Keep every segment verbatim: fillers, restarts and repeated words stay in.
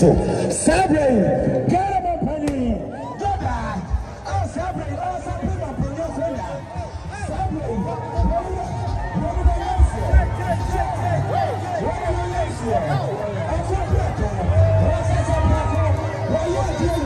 Yesu. Celebrate. Get up, honey. Get back. Oh, celebrate. Oh, celebrate. Oh, celebrate. Oh, celebrate. Oh, see.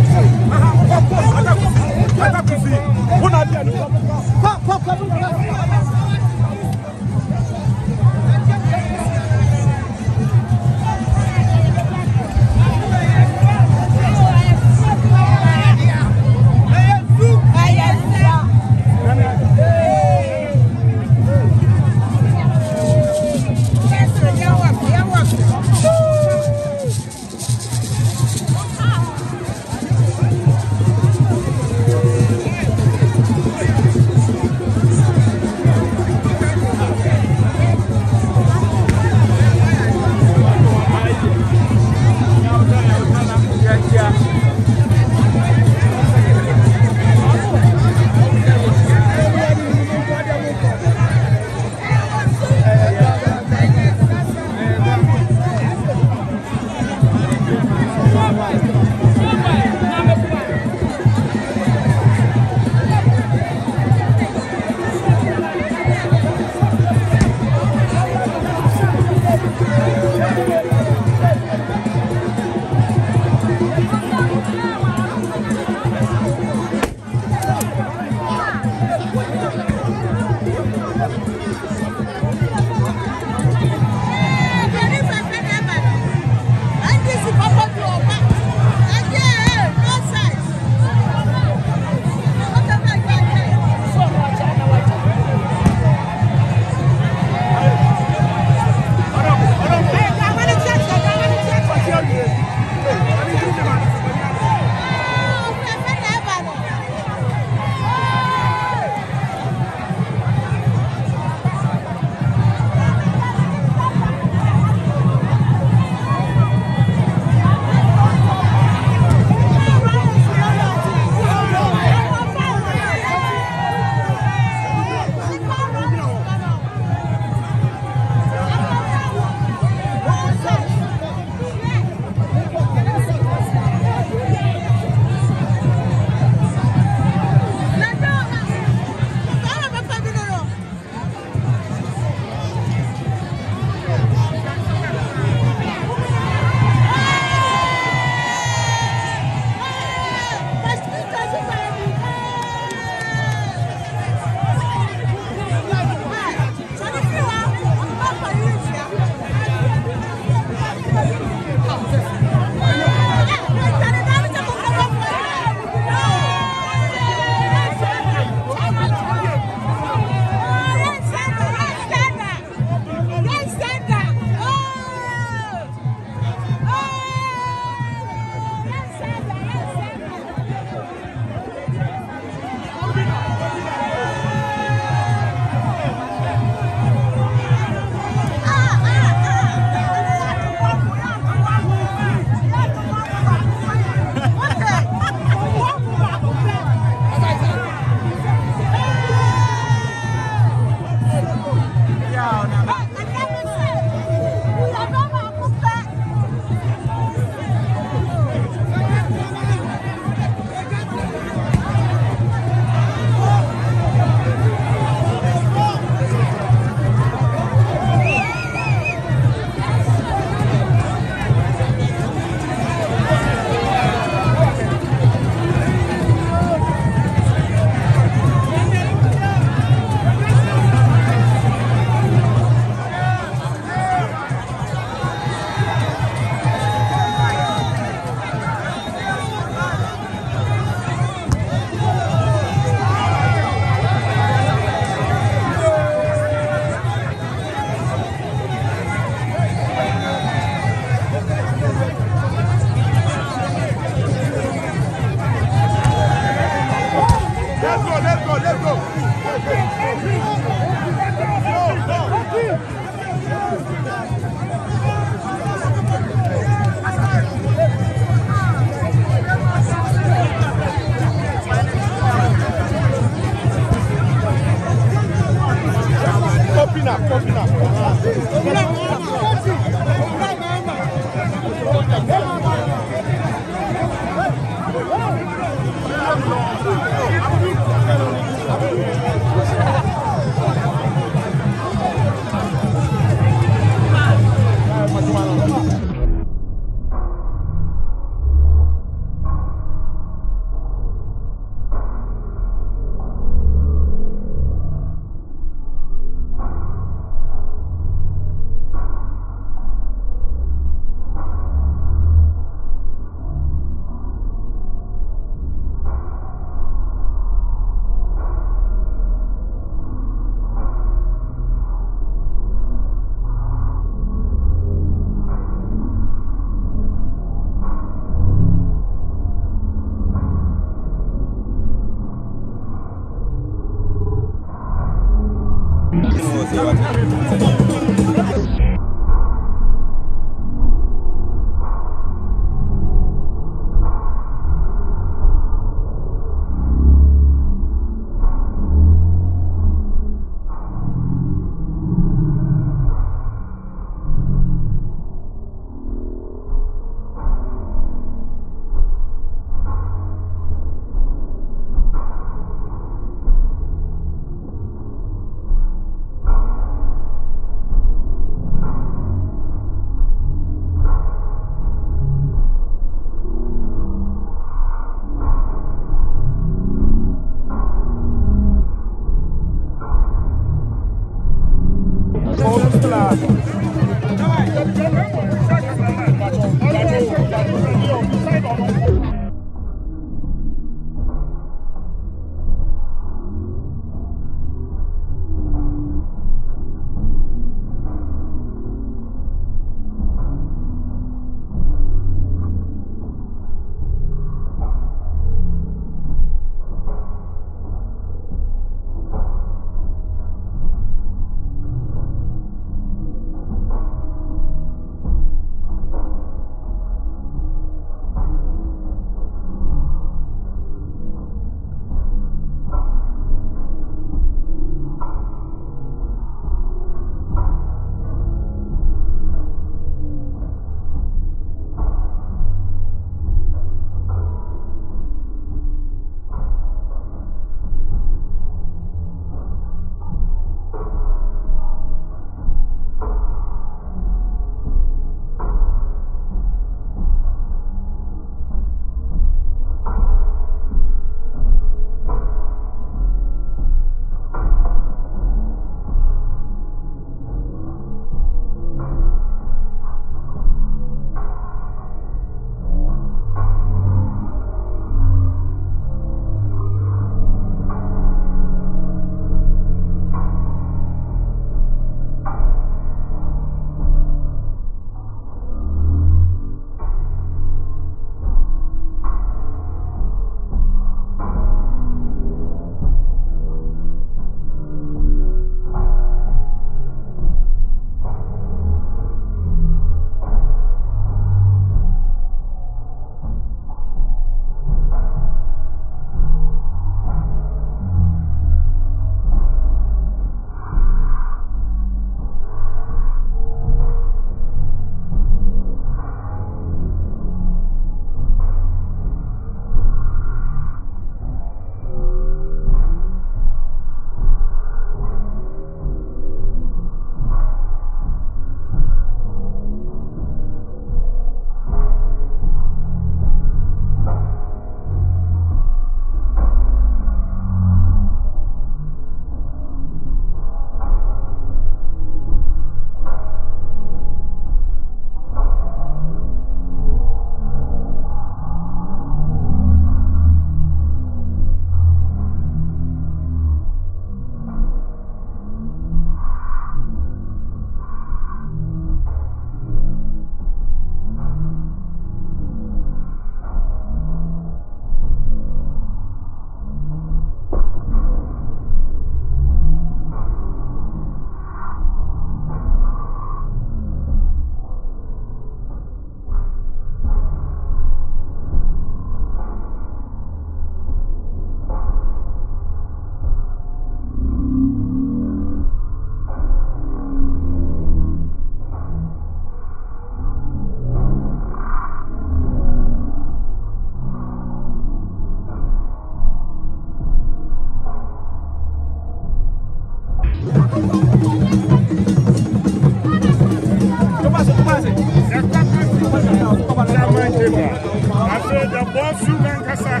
the boss who can Kasa,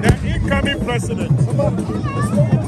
the incoming president. Let's go.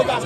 The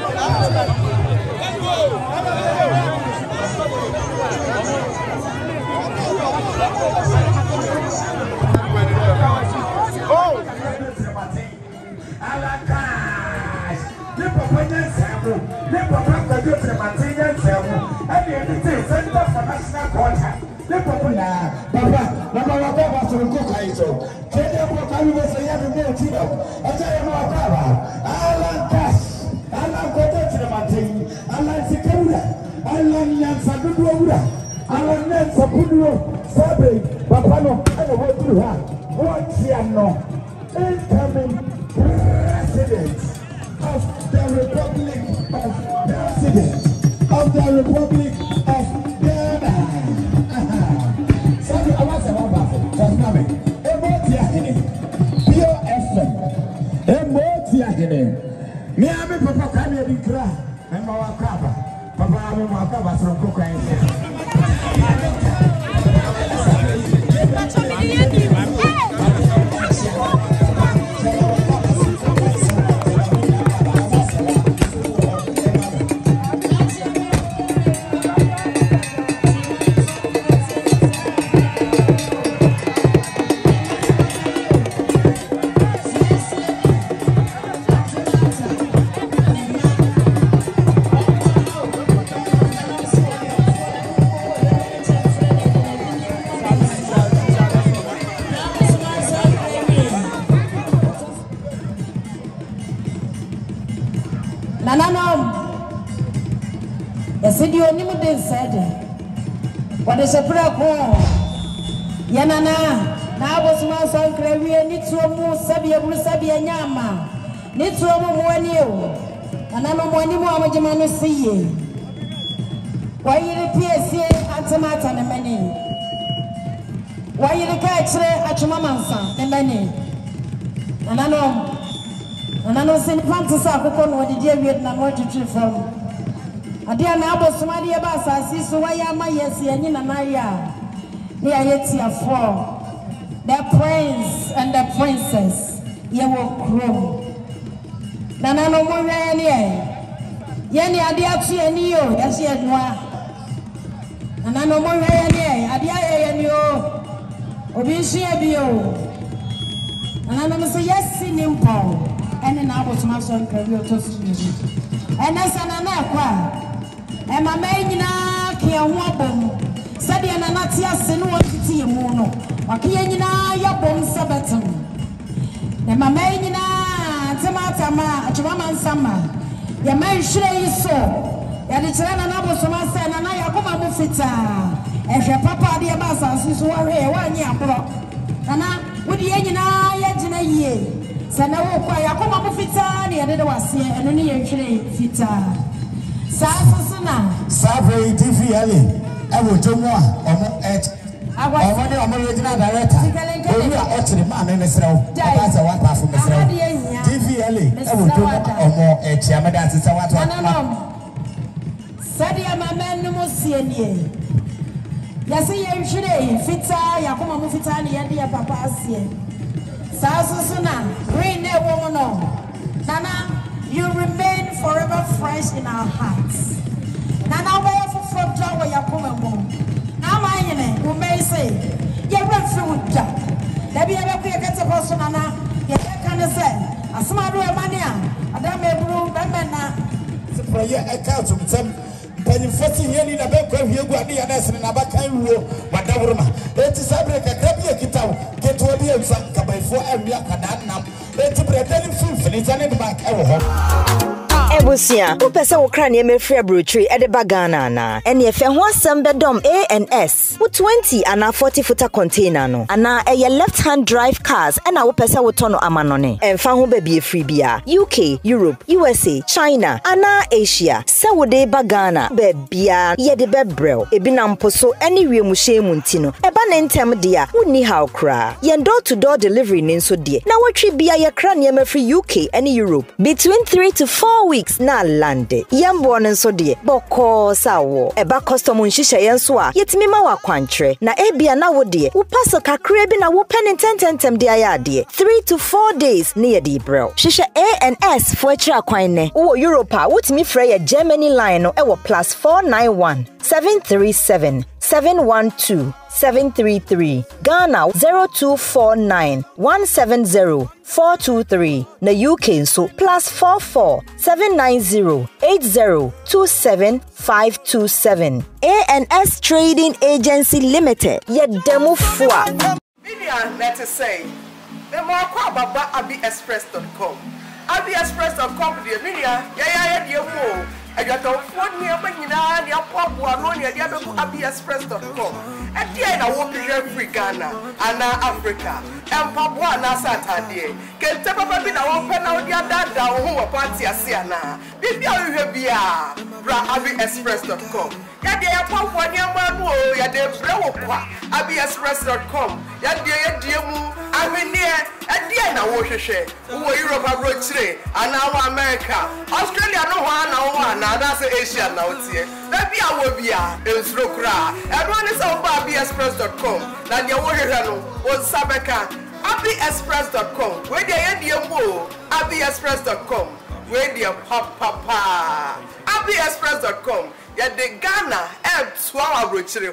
prince and the princess, you will grow. Nanano Murray, Yenny Adiachi and you, as yet noir. Nanano Murray, Adia and you, Obishia Bio. Nanano say yes, in Nimpo, and then I was my son, career to student. And as an anaqua, and my maiden, Kia Wabon. Sadia na natia senu wakiti yemono wakiye nyina yabom sabatum na mama nyina temata ma atwama nsama ya manhire yiso ya dicirana na bosoma sana na yakoma mufita ehwe papa de ba sansiso wahwe wanyi abro kana wudi nyina yagina yie sana wo kwa yakoma mufita ne yede wase eno ne yenhire fita sasosuna sabre difiale I will do more or at I want to original director. We are actually man in Israel. That's a one part from Israel. D V L A, I will do more or more at Yamadas. It's a one part. Sadia, my man, no more C N A. Yassi, you should fita, Yakuma Mufitani, and the Papasia. Sasuna, green, no woman. Nana, you remain forever fresh in our hearts. Nana, where? From Jawa Yakumbo. Now, my name, who may say, you went through with Jack. Let me ever be a better person, and I can say, a smart mania, a damn blue, that man. For your account of them, then forty years in a back where you got the answer in a back and rule, but that woman. It is a break, a crabby guitar, get to a deal, some come before and we are now. It's a pretending food, and it's an end back ever. Ebusia, who person will cry near me free brochure at the Bagana na. And if you want some bedom A and S, with twenty and a forty footer container no, and now a left hand drive cars and our person will turn amanone. And found baby free beer. U K, Europe, U S A, China, Anna Asia, Sawode Bagana, Bebia, Yedebebrel, Ebinamposo, any real Mushe Muntino, Ebanentem dear, Woodney Hawkra. Yen door to door delivery ninso dear. Now what tree beer your cranium free U K and Europe. Between three to four weeks. tax na lande. Yambuanen so die boko sawo. Eba custom unshisha yenswa. Yetimi ma wa kwantre. Na ebia na wo die. Upaso kakrebi na wupen in ten ten tem dia ya die. Three to four days near di bro. Shisha A and S fwetra kwaine. Uwo Europa wutimi freya Germany line ewo plus four nine one seven three seven seven one two. seven three three Ghana zero two four nine one seven zero four two three na U K so plus four four seven nine zero eight zero two seven five two seven A and S Trading Agency Limited ye demo fwa Vivian let us say the more kwababa abi express dot com abi express dot com the media ya ya ya wo I got a phone near Manina, near Papua, Ronia, the other abi express dot com. And here I walk in every Ghana, and Africa, and Papua, and Saturday. Can tell about it, I open out your dad down home, a party, a Siena. If you will be a abi express dot com. Yet they are Papua, near Mammo, yet they blow up, abi express dot com. Yet they are I mean, yeah, and then I wash a share. Who are Europe abroad today? And now America. Australia, no one, no one, now that's Asia now. Maybe I will be a stroke. Everyone is over abi express dot com. Now you're watching on Sabeka, abi express dot com. Where they end your move, abi express dot com. Where they are papa, abi express dot com. Yet the Ghana helps swallow abroad today.